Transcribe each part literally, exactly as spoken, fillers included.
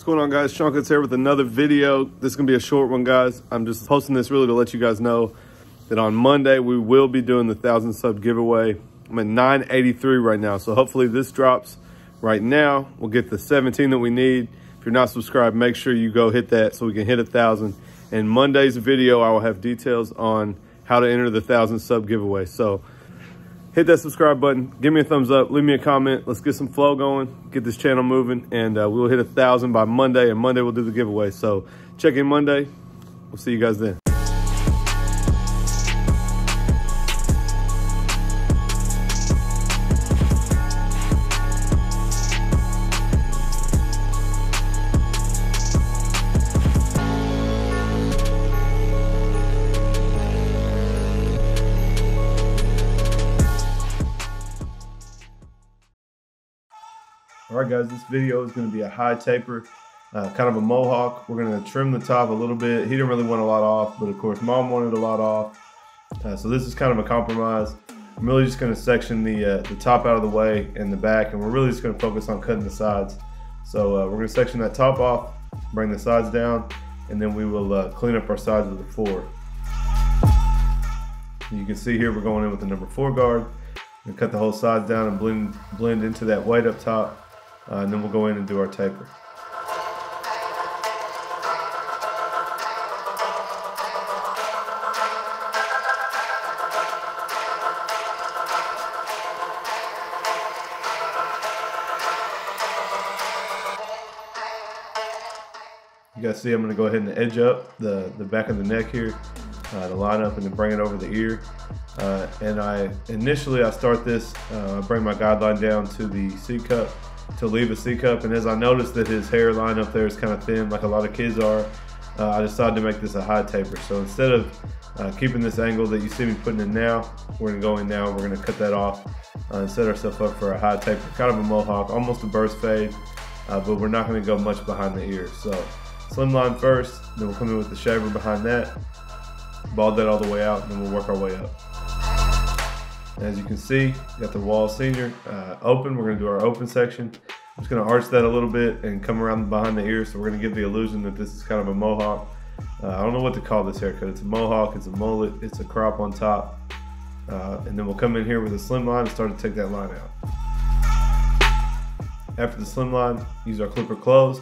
What's going on, guys? Sean Coates here with another video. This is gonna be a short one, guys. I'm just posting this really to let you guys know that on Monday we will be doing the thousand sub giveaway. I'm at nine eighty-three right now, so hopefully this drops right now. We'll get the seventeen that we need. If you're not subscribed, make sure you go hit that so we can hit a thousand. In Monday's video, I will have details on how to enter the thousand sub giveaway. So hit that subscribe button, give me a thumbs up, leave me a comment. Let's get some flow going, get this channel moving, and uh, we'll hit a thousand by Monday, and Monday we'll do the giveaway. So check in Monday. We'll see you guys then. All right, guys, this video is going to be a high taper, uh, kind of a mohawk. We're going to trim the top a little bit. He didn't really want a lot off, but of course, Mom wanted a lot off. Uh, so this is kind of a compromise. I'm really just going to section the, uh, the top out of the way and the back, and we're really just going to focus on cutting the sides. So uh, we're going to section that top off, bring the sides down, and then we will uh, clean up our sides with the floor. You can see here we're going in with the number four guard. We're going to cut the whole sides down and blend, blend into that white up top. Uh, and then we'll go in and do our taper. You guys see I'm going to go ahead and edge up the, the back of the neck here, uh, to line up and then bring it over the ear. Uh, and I initially I start this, uh, bring my guideline down to the C-cup. To leave a C-cup, and as I noticed that his hairline up there is kind of thin, like a lot of kids are, uh, I decided to make this a high taper. So instead of uh, keeping this angle that you see me putting in now, we're gonna go in now, we're gonna cut that off uh, and set ourselves up for a high taper, kind of a mohawk, almost a burst fade, uh, but we're not gonna go much behind the ear. So slimline first, then we'll come in with the shaver behind that, bald that all the way out, and then we'll work our way up. As you can see, got the wall senior uh, open. We're gonna do our open section. I'm just gonna arch that a little bit and come around behind the ear. So we're gonna give the illusion that this is kind of a mohawk. Uh, I don't know what to call this haircut. It's a mohawk, it's a mullet, it's a crop on top. Uh, and then we'll come in here with a slim line and start to take that line out. After the slim line, use our clipper closed,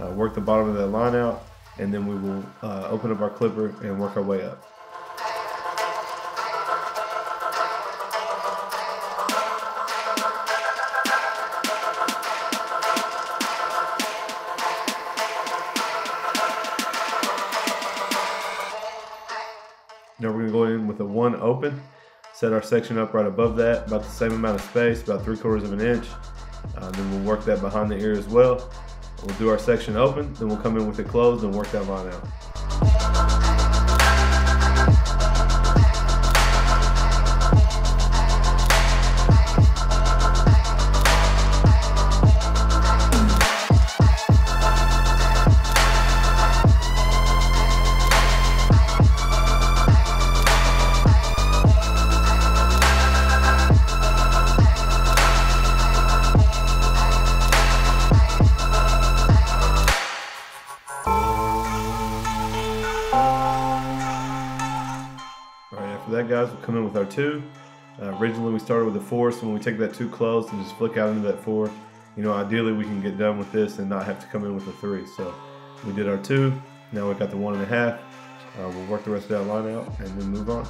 uh, work the bottom of that line out, and then we will uh, open up our clipper and work our way up. Now we're gonna go in with a one open, set our section up right above that, about the same amount of space, about three quarters of an inch. Uh, then we'll work that behind the ear as well. We'll do our section open, then we'll come in with it closed and work that line out. That, guys, we'll come in with our two. Uh, originally we started with a four, so when we take that two closed and just flick out into that four, you know, ideally we can get done with this and not have to come in with a three. So we did our two, now we got the one and a half. Uh, we'll work the rest of that line out and then move on.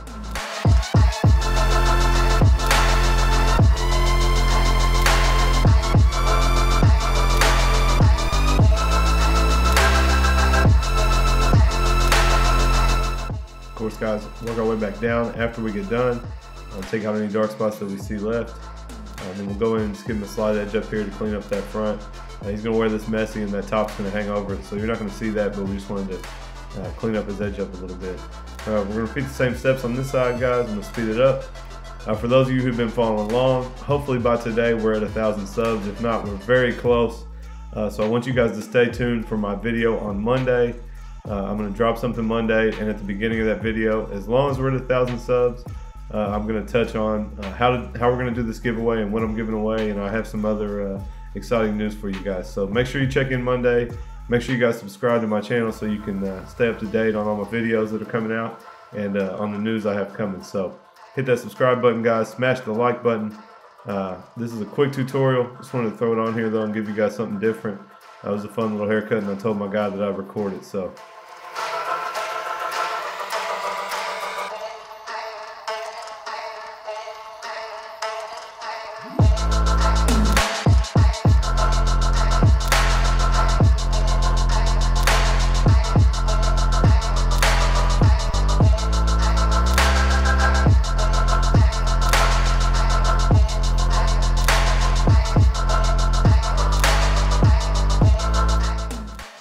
Guys, work our way back down after we get done. Uh, take out any dark spots that we see left, uh, and then we'll go in and just give him a slight edge up here to clean up that front. Uh, he's gonna wear this messy and that top's gonna hang over it, so you're not gonna see that, but we just wanted to uh, clean up his edge up a little bit. Uh, we're gonna repeat the same steps on this side, guys. I'm gonna speed it up. Uh, for those of you who've been following along, hopefully by today we're at a thousand subs. If not, we're very close. Uh, so I want you guys to stay tuned for my video on Monday. Uh, I'm going to drop something Monday, and at the beginning of that video, as long as we're at a thousand subs, uh, I'm going to touch on uh, how, to, how we're going to do this giveaway and what I'm giving away, and I have some other uh, exciting news for you guys. So make sure you check in Monday. Make sure you guys subscribe to my channel so you can uh, stay up to date on all my videos that are coming out and uh, on the news I have coming. So hit that subscribe button, guys. Smash the like button. Uh, this is a quick tutorial. Just wanted to throw it on here though and give you guys something different. That was a fun little haircut, and I told my guy that I recorded. So.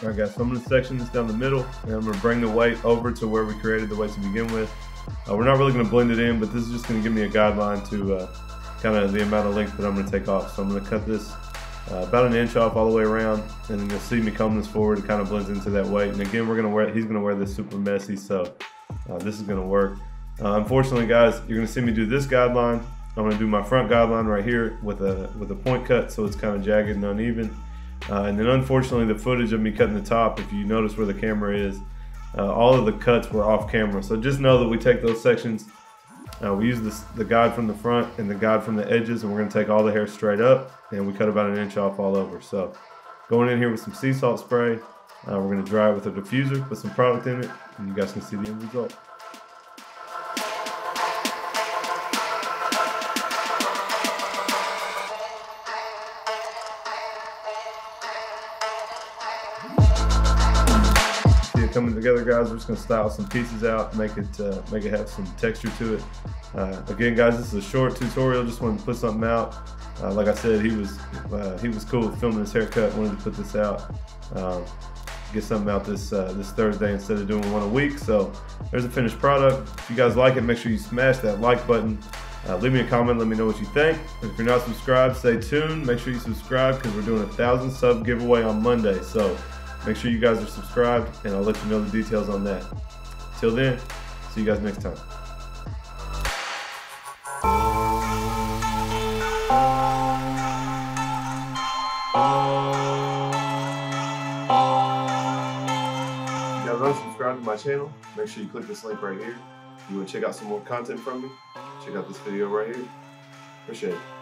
Alright guys, so I'm going to section this down the middle, and I'm going to bring the weight over to where we created the weight to begin with. Uh, we're not really going to blend it in, but this is just going to give me a guideline to uh, kind of the amount of length that I'm going to take off. So I'm going to cut this uh, about an inch off all the way around, and then you'll see me comb this forward. It kind of blends into that weight, and again, we're going to wear, he's going to wear this super messy, so uh, this is going to work. Uh, unfortunately guys, you're going to see me do this guideline. I'm going to do my front guideline right here with a, with a point cut, so it's kind of jagged and uneven. Uh, and then unfortunately the footage of me cutting the top, if you notice where the camera is, uh, all of the cuts were off camera. So just know that we take those sections, uh, we use this, the guide from the front and the guide from the edges, and we're going to take all the hair straight up, and we cut about an inch off all over. So going in here with some sea salt spray, uh, we're going to dry it with a diffuser, put some product in it, and you guys can see the end result. Coming together, guys. We're just gonna style some pieces out, make it uh, make it have some texture to it. Uh, again, guys, this is a short tutorial. Just wanted to put something out. Uh, like I said, he was uh, he was cool with filming his haircut. Wanted to put this out, um, get something out this uh, this Thursday instead of doing one a week. So there's a finished product. If you guys like it, make sure you smash that like button. Uh, leave me a comment. Let me know what you think. And if you're not subscribed, stay tuned. Make sure you subscribe because we're doing a thousand sub giveaway on Monday. So. Make sure you guys are subscribed, and I'll let you know the details on that. Till then, see you guys next time. Now, those subscribed to my channel, make sure you click this link right here. If you want to check out some more content from me, check out this video right here. Appreciate it.